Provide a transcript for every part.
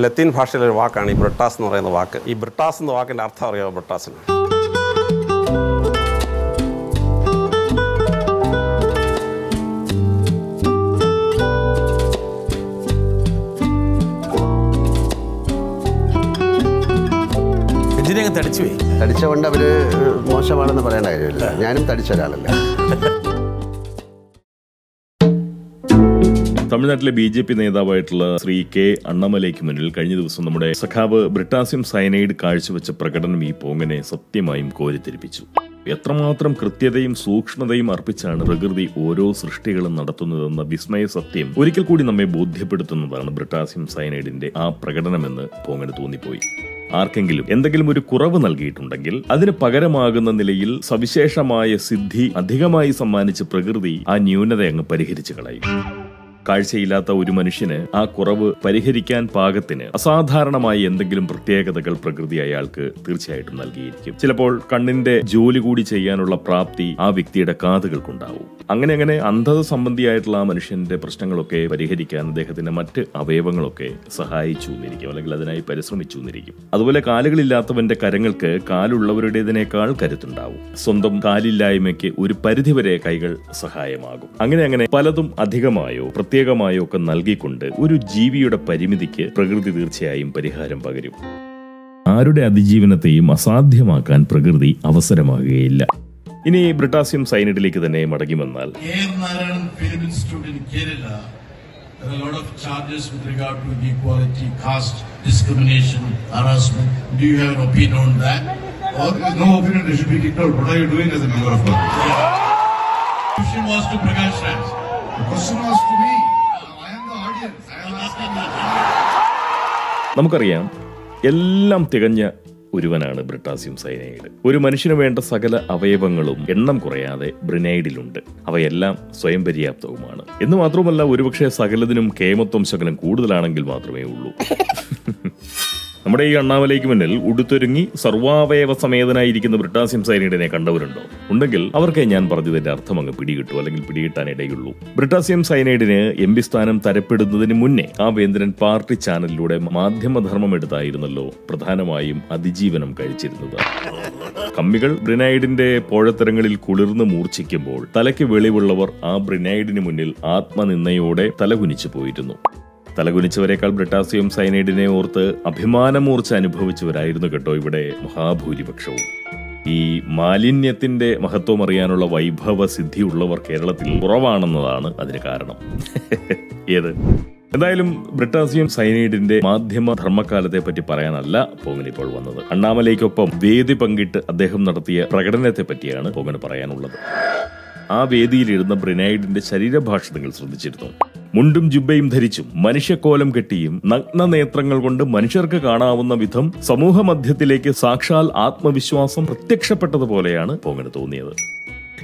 Latin ഭാഷയിലെ ഒരു വാക്കാണ് ഈ ബ്രിട്ടാസ് എന്ന് പറയുന്ന വാക്ക്. ഈ ബ്രിട്ടാസ് എന്ന വാക്കിന്റെ അർത്ഥം അറിയാമോ ബ്രിട്ടാസിന്? ഇതിനെ തടിച്ചു പോയി. തടിച്ചവണ്ട് അവര് മോശമാണെന്ന് പറയാൻ കാര്യമില്ല. ഞാനും തടിച്ച ഒരാളല്ല. തമിഴ്നാട്ടിലെ ബി ജെ പി നേതാവായിട്ടുള്ള ശ്രീ കെ അണ്ണമലയ്ക്ക് മുന്നിൽ കഴിഞ്ഞ ദിവസം നമ്മുടെ സഖാവ് ബ്രിട്ടാസ്യം സയനൈഡ് കാഴ്ചവെച്ച പ്രകടനം ഈ പോങ്ങനെ സത്യമായും കോരിത്തിരിപ്പിച്ചു. എത്രമാത്രം കൃത്യതയും സൂക്ഷ്മതയും അർപ്പിച്ചാണ് പ്രകൃതി ഓരോ സൃഷ്ടികളും നടത്തുന്നതെന്ന വിസ്മയ സത്യം ഒരിക്കൽ കൂടി നമ്മെ ബോധ്യപ്പെടുത്തുന്നതാണ് ബ്രിട്ടാസ്യം സയനൈഡിന്റെ ആ പ്രകടനമെന്ന് പോങ്ങനെ തോന്നിപ്പോയി. ആർക്കെങ്കിലും എന്തെങ്കിലും ഒരു കുറവ് നൽകിയിട്ടുണ്ടെങ്കിൽ അതിന് പകരമാകുന്ന നിലയിൽ സവിശേഷമായ സിദ്ധി അധികമായി സമ്മാനിച്ച് പ്രകൃതി ആ ന്യൂനത അങ്ങ് പരിഹരിച്ചു കളയും. കാഴ്ചയില്ലാത്ത ഒരു മനുഷ്യന് ആ കുറവ് പരിഹരിക്കാൻ പാകത്തിന് അസാധാരണമായ എന്തെങ്കിലും പ്രത്യേകതകൾ പ്രകൃതി അയാൾക്ക് തീർച്ചയായിട്ടും നൽകിയിരിക്കും. ചിലപ്പോൾ കണ്ണിന്റെ ജോലി കൂടി ചെയ്യാനുള്ള പ്രാപ്തി ആ വ്യക്തിയുടെ കാതുകൾക്കുണ്ടാവും. അങ്ങനെ അന്ധത സംബന്ധിയായിട്ടുള്ള ആ മനുഷ്യന്റെ പ്രശ്നങ്ങളൊക്കെ പരിഹരിക്കാൻ അദ്ദേഹത്തിന്റെ മറ്റ് അവയവങ്ങളൊക്കെ സഹായിച്ചു എന്നിരിക്കും, അല്ലെങ്കിൽ അതിനായി പരിശ്രമിച്ചു എന്നിരിക്കും. അതുപോലെ കാലുകളില്ലാത്തവന്റെ കരങ്ങൾക്ക് കാലുള്ളവരുടേതിനേക്കാൾ കരുത്തുണ്ടാവും. സ്വന്തം കാലില്ലായ്മയ്ക്ക് ഒരു പരിധിവരെ കൈകൾ സഹായമാകും. അങ്ങനെ പലതും അധികമായോ പ്രത്യേകമായോ ഒക്കെ നൽകിക്കൊണ്ട് ഒരു ജീവിയുടെ പരിമിതിക്ക് പ്രകൃതി തീർച്ചയായും പരിഹാരം പകരും. ആരുടെ അതിജീവനത്തെയും അസാധ്യമാക്കാൻ പ്രകൃതി അവസരമാകുകയില്ല. ഇനി ബ്രിട്ടാസ്യം സയനൈഡിലേക്ക് തന്നെ മടങ്ങി വന്നാൽ, നമുക്കറിയാം എല്ലാം തികഞ്ഞ ഒരുവനാണ് ബ്രിട്ടാസ്യം സയനൈഡ്. ഒരു മനുഷ്യന് വേണ്ട സകല അവയവങ്ങളും എണ്ണം കുറയാതെ ബ്രിനൈഡിലുണ്ട്. അവയെല്ലാം സ്വയം പര്യാപ്തവുമാണ്. എന്ന് മാത്രമല്ല, ഒരുപക്ഷെ സകലതിനും കേമത്വം ശകലം കൂടുതലാണെങ്കിൽ മാത്രമേ ഉള്ളൂ. നമ്മുടെ ഈ അണ്ണാമലയ്ക്ക് മുന്നിൽ ഉടുത്തൊരുങ്ങി സർവാവയവ സമേതനായിരിക്കുന്ന ബ്രിട്ടാസ്യം സയനൈഡിനെ കണ്ടവരുണ്ടോ? ഉണ്ടെങ്കിൽ അവർക്കേ ഞാൻ പറഞ്ഞതിന്റെ അർത്ഥം അങ്ങ് പിടികിട്ടു, അല്ലെങ്കിൽ പിടികിട്ടാനിടയുള്ളൂ. ബ്രിട്ടാസ്യം സയനൈഡിന് എം പി സ്ഥാനം തരപ്പെടുന്നതിന് മുന്നേ ആഭ്യന്തരൻ പാർട്ടി ചാനലിലൂടെ മാധ്യമധർമ്മം എടുത്തായിരുന്നല്ലോ പ്രധാനമായും അതിജീവനം കഴിച്ചിരുന്നത്. കമ്മികൾ ബ്രിനൈഡിന്റെ പോഴത്തരങ്ങളിൽ കുളിർന്ന് മൂർച്ഛിക്കുമ്പോൾ തലയ്ക്ക് വെളിവുള്ളവർ ആ ബ്രിനൈഡിന് മുന്നിൽ ആത്മനിന്ദയോടെ തലകുനിച്ചു പോയിരുന്നു. തലകുനിച്ചവരെക്കാൾ ബ്രിട്ടാസ്യം സയനൈഡിനെ ഓർത്ത് അഭിമാനമൂർച്ച അനുഭവിച്ചവരായിരുന്നു കേട്ടോ ഇവിടെ മഹാഭൂരിപക്ഷവും. ഈ മാലിന്യത്തിന്റെ മഹത്വം അറിയാനുള്ള വൈഭവ സിദ്ധിയുള്ളവർ കേരളത്തിൽ കുറവാണെന്നതാണ് അതിന് കാരണം. ഏത് എന്തായാലും ബ്രിട്ടാസ്യം സയനൈഡിന്റെ മാധ്യമ ധർമ്മകാലത്തെ പറ്റി പറയാനല്ല പോങ്ങൻ ഇപ്പോൾ വന്നത്. അണ്ണാമലയ്ക്കൊപ്പം വേദി പങ്കിട്ട് അദ്ദേഹം നടത്തിയ പ്രകടനത്തെ പറ്റിയാണ് പോങ്ങൻ പറയാനുള്ളത്. ആ വേദിയിലിരുന്ന ബ്രിനൈഡിന്റെ ശരീരഭാഷ നിങ്ങൾ ശ്രദ്ധിച്ചിരുന്നു. മുണ്ടും ജുബയും ധരിച്ചും മനുഷ്യക്കോലം കെട്ടിയും നഗ്ന നേത്രങ്ങൾ കൊണ്ട് മനുഷ്യർക്ക് കാണാവുന്ന വിധം സമൂഹ മധ്യത്തിലേക്ക് സാക്ഷാൽ ആത്മവിശ്വാസം പ്രത്യക്ഷപ്പെട്ടതുപോലെയാണ് പോങ്ങന് തോന്നിയത്.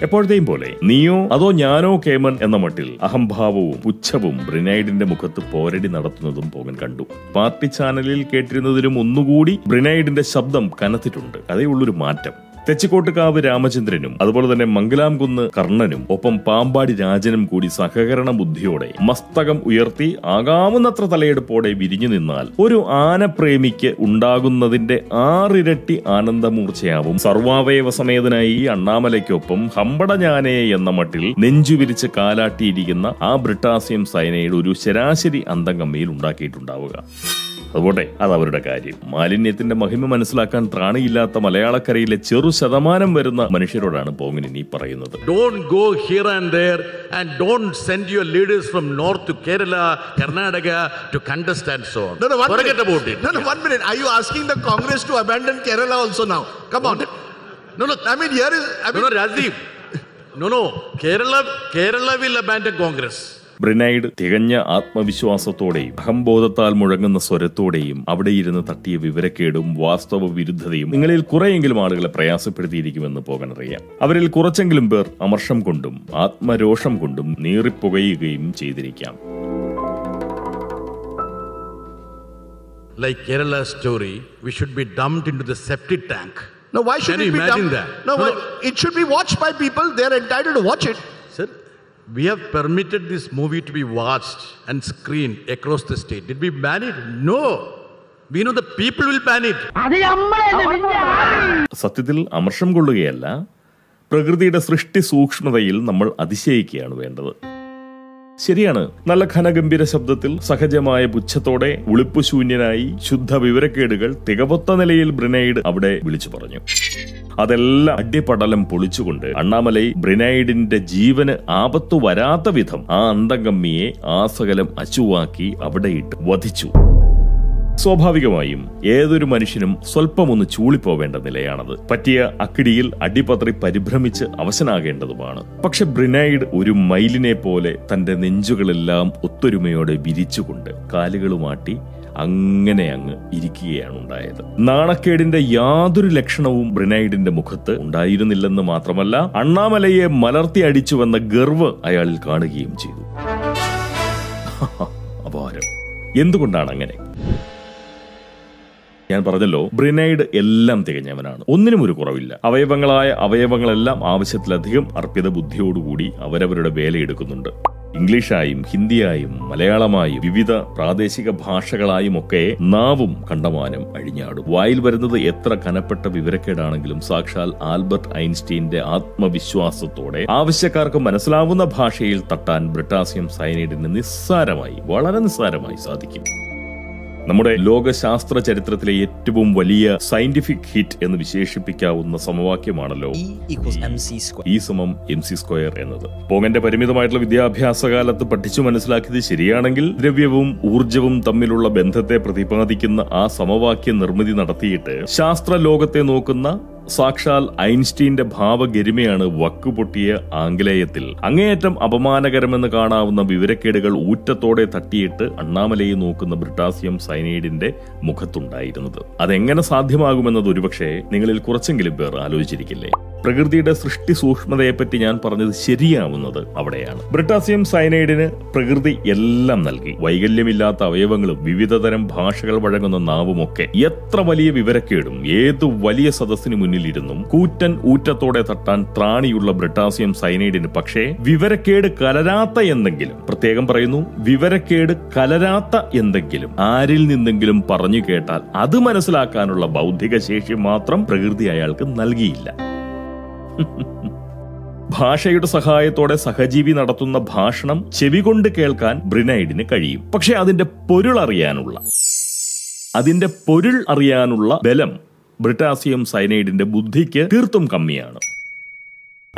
എപ്പോഴത്തെയും പോലെ നീയോ അതോ ഞാനോ കേമൻ എന്ന മട്ടിൽ അഹംഭാവവും പുച്ഛവും ബ്രിനൈഡിന്റെ മുഖത്ത് പോരടി നടത്തുന്നതും പോങ്ങൻ കണ്ടു. പാർട്ടി ചാനലിൽ കേട്ടിരുന്നതിലും ഒന്നുകൂടി ബ്രിനൈഡിന്റെ ശബ്ദം കനത്തിട്ടുണ്ട്. അതേ ഉള്ളൊരു മാറ്റം. തെച്ചിക്കോട്ടുകാവ് രാമചന്ദ്രനും അതുപോലെ തന്നെ മംഗലാംകുന്ന് കർണനും ഒപ്പം പാമ്പാടി രാജനും കൂടി സഹകരണ ബുദ്ധിയോടെ മസ്തകം ഉയർത്തി ആകാവുന്നത്ര തലയെടുപ്പോടെ വിരിഞ്ഞു നിന്നാൽ ഒരു ആനപ്രേമിക്ക് ഉണ്ടാകുന്നതിന്റെ ആറിരട്ടി ആനന്ദമൂർച്ചയാവും സർവാവയവ സമേതനായി ഈ അണ്ണാമലയ്ക്കൊപ്പം ഹമ്പട ഞാനേ എന്ന മട്ടിൽ നെഞ്ചുവിരിച്ച് കാലാട്ടിയിരിക്കുന്ന ആ ബ്രിട്ടാസ്യം സയനൈഡ് ഒരു ശരാശരി അന്തംകമ്മിയിൽ ഉണ്ടാക്കിയിട്ടുണ്ടാവുക. അതുപോലെ അത് അവരുടെ കാര്യം. മാലിന്യത്തിന്റെ മഹിമ മനസ്സിലാക്കാൻ ത്രാണിയില്ലാത്ത മലയാളക്കരയിലെ ചെറു ശതമാനം വരുന്ന മനുഷ്യരോടാണ് പോങ്ങൻ ഇനി പറയുന്നത്. Don't go here and there and don't send your leaders from north to Kerala, Karnataka to contest and so on. Forget about it. No, one minute. Are you asking the Congress to abandon Kerala also now? Come on. No, Rajiv. Kerala will abandon Congress. ബ്രിനൈഡ് തികഞ്ഞ ആത്മവിശ്വാസത്തോടെയും അഹംബോധത്താൽ മുഴങ്ങുന്ന സ്വരത്തോടെയും അവിടെയിരുന്ന് തട്ടിയ വിവരക്കേടും വാസ്തവ വിരുദ്ധതയും നിങ്ങളിൽ കുറെയെങ്കിലും ആളുകളെ പ്രയാസപ്പെടുത്തിയിരിക്കുമെന്ന് പോങ്ങൻ അറിയാം. അവരിൽ കുറച്ചെങ്കിലും പേർ അമർഷം കൊണ്ടും ആത്മരോഷം കൊണ്ടും നീറിപ്പുകയുകയും ചെയ്തിരിക്കാം. Like Kerala story, we should be dumped into the septic tank. No, why should we be dumped? It should be watched by people. They are entitled to watch it. Sir, we have permitted this movie to be watched and screened across the state. Did we ban it? No. Bino, the people will panic. സത്യത്തിൽ അമർഷം കൊള്ളുകയല്ല, പ്രകൃതിയുടെ സൃഷ്ടി സൂക്ഷ്മതയിൽ നമ്മൾ അതിശയിക്കുകയാണ് വേണ്ടത്. ശരിയാണ്, നല്ല ഘനഗംഭീര ശബ്ദത്തിൽ സഹജമായ പുച്ഛത്തോടെ ഉളിപ്പുശൂന്യനായി ശുദ്ധ വിവരക്കേടുകൾ തികവൊത്ത നിലയിൽ ബ്രിനൈഡ് അവിടെ വിളിച്ചു പറഞ്ഞു. അതെല്ലാം അടിപടലം പൊളിച്ചുകൊണ്ട് അണ്ണാമലൈ ബ്രിനൈഡിന്റെ ജീവന് ആപത്തു വരാത്ത വിധം ആ അന്തംഗമ്മിയെ ആസകലം അച്ചുവാക്കി അവിടെയിട്ട് വധിച്ചു. സ്വാഭാവികമായും ഏതൊരു മനുഷ്യനും സ്വൽപ്പമൊന്ന് ചൂളിപ്പോവേണ്ട നിലയാണത്. പറ്റിയ അക്കിടിയിൽ അടിപതറി പരിഭ്രമിച്ച് അവശനാകേണ്ടതുമാണ്. പക്ഷെ ബ്രിനൈഡ് ഒരു മൈലിനെ പോലെ തന്റെ നെഞ്ചുകളെല്ലാം ഒത്തൊരുമയോടെ വിരിച്ചുകൊണ്ട് കാലുകളുമാട്ടി അങ്ങനെ അങ്ങ് ഇരിക്കുകയാണ് ഉണ്ടായത്. നാണക്കേടിന്റെ യാതൊരു ലക്ഷണവും ബ്രിനൈഡിന്റെ മുഖത്ത് ഉണ്ടായിരുന്നില്ലെന്ന് മാത്രമല്ല, അണ്ണാമലയെ മലർത്തി അടിച്ചുവെന്ന ഗർവ് അയാളിൽ കാണുകയും ചെയ്തു. അപാരം. എന്തുകൊണ്ടാണ് അങ്ങനെ? ഞാൻ പറഞ്ഞല്ലോ, ബ്രിനൈഡ് എല്ലാം തികഞ്ഞവനാണ്, ഒന്നിനും ഒരു കുറവില്ല. അവയവങ്ങളെല്ലാം ആവശ്യത്തിലധികം അർപ്പിത ബുദ്ധിയോടുകൂടി അവരവരുടെ വേലയെടുക്കുന്നുണ്ട്. ഇംഗ്ലീഷായും ഹിന്ദിയായും മലയാളമായും വിവിധ പ്രാദേശിക ഭാഷകളായും ഒക്കെ നാവും കണ്ടമാനം അഴിഞ്ഞാടും. വായിൽ വരുന്നത് എത്ര കനപ്പെട്ട വിവരക്കേടാണെങ്കിലും സാക്ഷാൽ ആൽബർട്ട് ഐൻസ്റ്റീന്റെ ആത്മവിശ്വാസത്തോടെ ആവശ്യക്കാർക്ക് മനസ്സിലാവുന്ന ഭാഷയിൽ തട്ടാൻ ബ്രിട്ടാസിയം സയനൈഡിന് നിസ്സാരമായി, വളരെ നിസ്സാരമായി സാധിക്കും. നമ്മുടെ ലോകശാസ്ത്ര ചരിത്രത്തിലെ ഏറ്റവും വലിയ സയന്റിഫിക് ഹിറ്റ് എന്ന് വിശേഷിപ്പിക്കാവുന്ന സമവാക്യമാണല്ലോ E=mc² എന്നത്. പോങ്ങന്റെ പരിമിതമായിട്ടുള്ള വിദ്യാഭ്യാസ കാലത്ത് പഠിച്ചു മനസ്സിലാക്കിയത് ശരിയാണെങ്കിൽ, ദ്രവ്യവും ഊർജവും തമ്മിലുള്ള ബന്ധത്തെ പ്രതിപാദിക്കുന്ന ആ സമവാക്യ നിർമ്മിതി നടത്തിയിട്ട് ശാസ്ത്ര ലോകത്തെ നോക്കുന്ന സാക്ഷാൽ ഐൻസ്റ്റീന്റെ ഭാവഗരിമയാണ് വക്കുപൊട്ടിയ ആംഗലേയത്തിൽ അങ്ങേയറ്റം അപമാനകരമെന്ന് കാണാവുന്ന വിവരക്കേടുകൾ ഊറ്റത്തോടെ തട്ടിയിട്ട് അണ്ണാമലയെ നോക്കുന്ന ബ്രിട്ടാസിയം സയനൈഡിന്റെ മുഖത്തുണ്ടായിരുന്നത്. അതെങ്ങനെ സാധ്യമാകുമെന്നത് ഒരുപക്ഷെ നിങ്ങളിൽ കുറച്ചെങ്കിലും പേർ ആലോചിച്ചിരിക്കില്ലേ? പ്രകൃതിയുടെ സൃഷ്ടി സൂക്ഷ്മതയെപ്പറ്റി ഞാൻ പറഞ്ഞത് ശരിയാവുന്നത് അവിടെയാണ്. ബ്രിട്ടാസിയം സയനൈഡിന് പ്രകൃതി എല്ലാം നൽകി. വൈകല്യമില്ലാത്ത അവയവങ്ങളും വിവിധതരം ഭാഷകൾ വഴങ്ങുന്ന നാവുമൊക്കെ എത്ര വലിയ വിവരക്കേടും ഏതു വലിയ സദസ്സിന് മുന്നിലിരുന്നും കൂറ്റൻ ഊറ്റത്തോടെ തട്ടാൻ ത്രാണിയുള്ള ബ്രിട്ടാസിയം സയനൈഡിന് പക്ഷേ വിവരക്കേട് കലരാത്ത എന്തെങ്കിലും, പ്രത്യേകം പറയുന്നു, വിവരക്കേട് കലരാത്ത എന്തെങ്കിലും ആരിൽ നിന്നെങ്കിലും പറഞ്ഞു കേട്ടാൽ അത് മനസ്സിലാക്കാനുള്ള ബൗദ്ധിക ശേഷി മാത്രം പ്രകൃതി അയാൾക്ക് നൽകിയില്ല. ഭാഷയുടെ സഹായത്തോടെ സഹജീവി നടത്തുന്ന ഭാഷണം ചെവികൊണ്ട് കേൾക്കാൻ ബ്രിനൈഡിന് കഴിയും. പക്ഷെ അതിന്റെ പൊരുൾ അറിയാനുള്ള ബലം ബ്രിട്ടാസിയം സയനൈഡിന്റെ ബുദ്ധിക്ക് തീർത്തും കമ്മിയാണ്.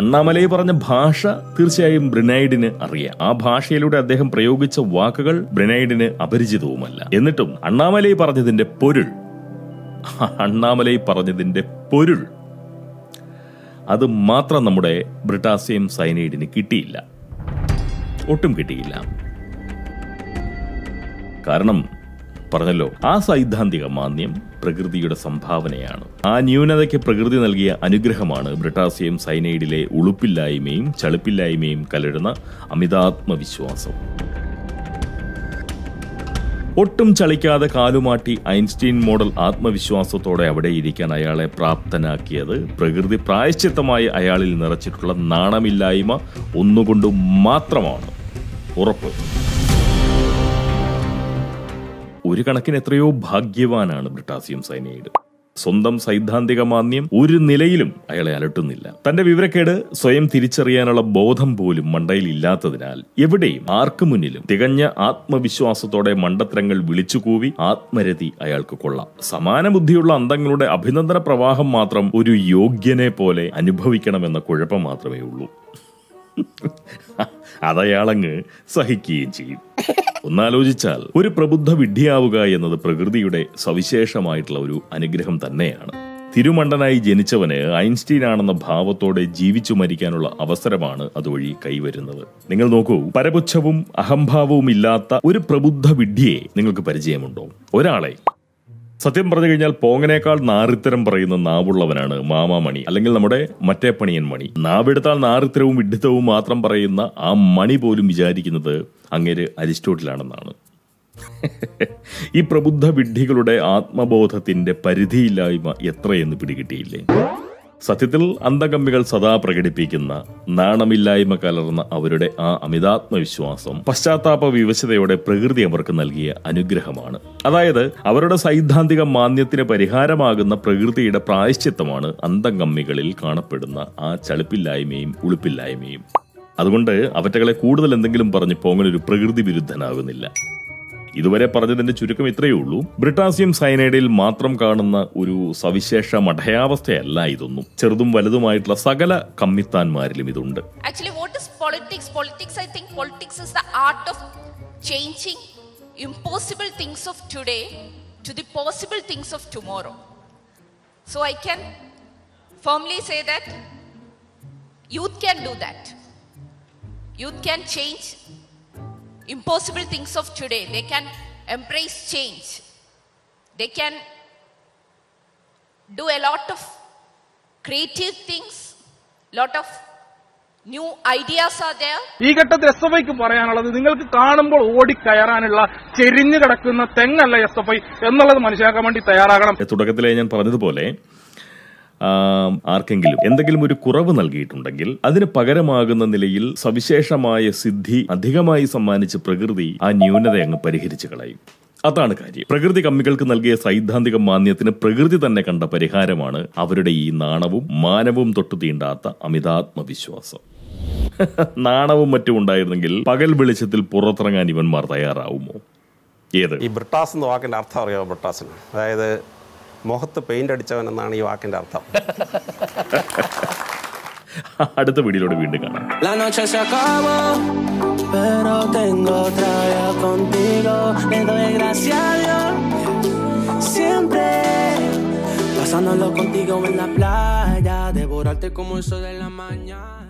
അണ്ണാമലൈ പറഞ്ഞ ഭാഷ തീർച്ചയായും ബ്രിനൈഡിന് അറിയാം. ആ ഭാഷയിലൂടെ അദ്ദേഹം പ്രയോഗിച്ച വാക്കുകൾ ബ്രിനൈഡിന് അപരിചിതവുമല്ല. എന്നിട്ടും അണ്ണാമലൈ പറഞ്ഞതിന്റെ പൊരുൾ അത് മാത്രം നമ്മുടെ ബ്രിട്ടാസിയം സയനൈഡിന് കിട്ടിയില്ല, ഒട്ടും കിട്ടിയില്ല. കാരണം പറഞ്ഞല്ലോ, ആ സൈദ്ധാന്തിക മാന്യം പ്രകൃതിയുടെ സംഭാവനയാണ്. ആ ന്യൂനതയ്ക്ക് പ്രകൃതി നൽകിയ അനുഗ്രഹമാണ് ബ്രിട്ടാസിയം സയനൈഡിലെ ഉളുപ്പില്ലായ്മയും ചളുപ്പില്ലായ്മയും കലരുന്ന അമിതാത്മവിശ്വാസം. ഒട്ടും ചളിക്കാതെ കാലുമാട്ടി ഐൻസ്റ്റീൻ മോഡൽ ആത്മവിശ്വാസത്തോടെ അവിടെ ഇരിക്കാൻ അയാളെ പ്രാപ്തനാക്കിയത് പ്രകൃതി പ്രായശ്ചിത്തമായി അയാളിൽ നിറച്ചിട്ടുള്ള നാണമില്ലായ്മ ഒന്നുകൊണ്ട് മാത്രമാണ്. ഉറപ്പ്. ഒരു കണക്കിന് എത്രയോ ഭാഗ്യവാനാണ് ബ്രിട്ടാസിയം സയനൈഡ്. സ്വന്തം സൈദ്ധാന്തിക മാന്യം ഒരു നിലയിലും അയാളെ അലട്ടുന്നില്ല. തന്റെ വിവരക്കേട് സ്വയം തിരിച്ചറിയാനുള്ള ബോധം പോലും മണ്ടയിൽ ഇല്ലാത്തതിനാൽ എവിടെയും ആർക്കു മുന്നിലും തികഞ്ഞ ആത്മവിശ്വാസത്തോടെ മണ്ടത്തരങ്ങൾ വിളിച്ചുകൂവി ആത്മരതി അയാൾക്ക് കൊള്ളാം. സമാന ബുദ്ധിയുള്ള അന്തങ്ങളുടെ അഭിനന്ദന പ്രവാഹം മാത്രം ഒരു യോഗ്യനെ പോലെ അനുഭവിക്കണമെന്ന കുഴപ്പം മാത്രമേ ഉള്ളൂ. അതയാളങ്ങ് സഹിക്കുകയും ചെയ്യും. ഒന്നാലോചിച്ചാൽ, ഒരു പ്രബുദ്ധ വിഡ്ഢിയാവുക എന്നത് പ്രകൃതിയുടെ സവിശേഷമായിട്ടുള്ള ഒരു അനുഗ്രഹം തന്നെയാണ്. തിരുമണ്ടനായി ജനിച്ചവന് ഐൻസ്റ്റീൻ ആണെന്ന ഭാവത്തോടെ ജീവിച്ചു മരിക്കാനുള്ള അവസരമാണ് അതുവഴി കൈവരുന്നത്. നിങ്ങൾ നോക്കൂ, പരപുച്ഛവും അഹംഭാവവും ഇല്ലാത്ത ഒരു പ്രബുദ്ധ വിഡ്ഢിയെ നിങ്ങൾക്ക് പരിചയമുണ്ടോ? ഒരാളെ. സത്യം പറഞ്ഞു കഴിഞ്ഞാൽ പോങ്ങനേക്കാൾ നാറിത്തരം പറയുന്ന നാവുള്ളവനാണ് മാമാമണി, അല്ലെങ്കിൽ നമ്മുടെ മറ്റേ പണിയൻ മണി. നാവെടുത്താൽ നാറിത്തരവും വിഡ്ഢിത്തവും മാത്രം പറയുന്ന ആ മണി പോലും വിചാരിക്കുന്നത് അങ്ങേര് അരിസ്റ്റോട്ടിലാണെന്നാണ്. ഈ പ്രബുദ്ധ വിഡ്ഢികളുടെ ആത്മബോധത്തിന്റെ പരിധിയില്ലായ്മ എത്രയെന്ന് പിടികിട്ടിയില്ലേ? സത്യത്തിൽ അന്ധകമ്മികൾ സദാ പ്രകടിപ്പിക്കുന്ന നാണമില്ലായ്മ കലർന്ന അവരുടെ ആ അമിതാത്മവിശ്വാസം പശ്ചാത്താപ വിവശതയോടെ പ്രകൃതി അവർക്ക് നൽകിയ അനുഗ്രഹമാണ്. അതായത് അവരുടെ സൈദ്ധാന്തിക മാന്യത്തിന് പരിഹാരമാകുന്ന പ്രകൃതിയുടെ പ്രായശ്ചിത്തമാണ് അന്ധകമ്മികളിൽ കാണപ്പെടുന്ന ആ ചളിപ്പില്ലായ്മയും ഉളുപ്പില്ലായ്മയും. അതുകൊണ്ട് അവറ്റകളെ കൂടുതൽ എന്തെങ്കിലും പറഞ്ഞ് പോങ്ങനൊരു പ്രകൃതി വിരുദ്ധനാകുന്നില്ല. ഇതുവരെ പറഞ്ഞതിന്റെ ചുരുക്കം ഇത്രയേ ഉള്ളൂ. ബ്രിട്ടാസിയം സയനൈഡിൽ മാത്രം കാണുന്ന ഒരു സവിശേഷ മഠയാവസ്ഥയല്ല ഇതൊന്നും. ചെറുതും വലുതുമായിട്ടുള്ള സകല കമ്മിത്താന്മാരിലും ഇതുണ്ട്. Actually what is politics? Politics, I think politics is the art of changing impossible things of today to the possible things of tomorrow. So I can firmly say that youth can do that. Youth can change impossible things of today. They can embrace change. They can do a lot of creative things. Lot of new ideas are there. ഈ ഘട്ടത്തിൽ S F ഐക്ക് പറയാനുള്ളത്, നിങ്ങൾക്ക് കാണുമ്പോൾ ഓടിക്കയറാനുള്ള ചെരിഞ്ഞു കിടക്കുന്ന തെങ്ങല്ല S F I എന്നുള്ളത് മനസ്സിലാക്കാൻ വേണ്ടി തയ്യാറാകണം. തുടക്കത്തിലേ ഞാൻ പറഞ്ഞതുപോലെ ആർക്കെങ്കിലും എന്തെങ്കിലും ഒരു കുറവ് നൽകിയിട്ടുണ്ടെങ്കിൽ അതിന് പകരമാകുന്ന നിലയിൽ സവിശേഷമായ സിദ്ധി അധികമായി സമ്മാനിച്ച് പ്രകൃതി ആ ന്യൂനത അങ്ങ് പരിഹരിച്ചു കളയും. അതാണ് കാര്യം. പ്രകൃതി കമ്മികൾക്ക് നൽകിയ സൈദ്ധാന്തിക മാന്യത്തിന് പ്രകൃതി തന്നെ കണ്ട പരിഹാരമാണ് അവരുടെ ഈ നാണവും മാനവും തൊട്ടു തീണ്ടാത്ത അമിതാത്മവിശ്വാസം. നാണവും മറ്റും ഉണ്ടായിരുന്നെങ്കിൽ പകൽ വെളിച്ചത്തിൽ പുറത്തിറങ്ങാൻ ഇവന്മാർ തയ്യാറാവുമോ? ഏത് ഈ ബ്രിട്ടാസ് എന്ന വാക്കിന്റെ അർത്ഥം അറിയാമോ? ബ്രിട്ടാസിന് അതായത് മുഖത്ത് പെയിന്റ് അടിച്ചവൻ എന്നാണ് ഈ വാക്കിന്റെ അർത്ഥം. അടുത്ത വീഡിയോയിലൂടെ വീണ്ടും കാണാം.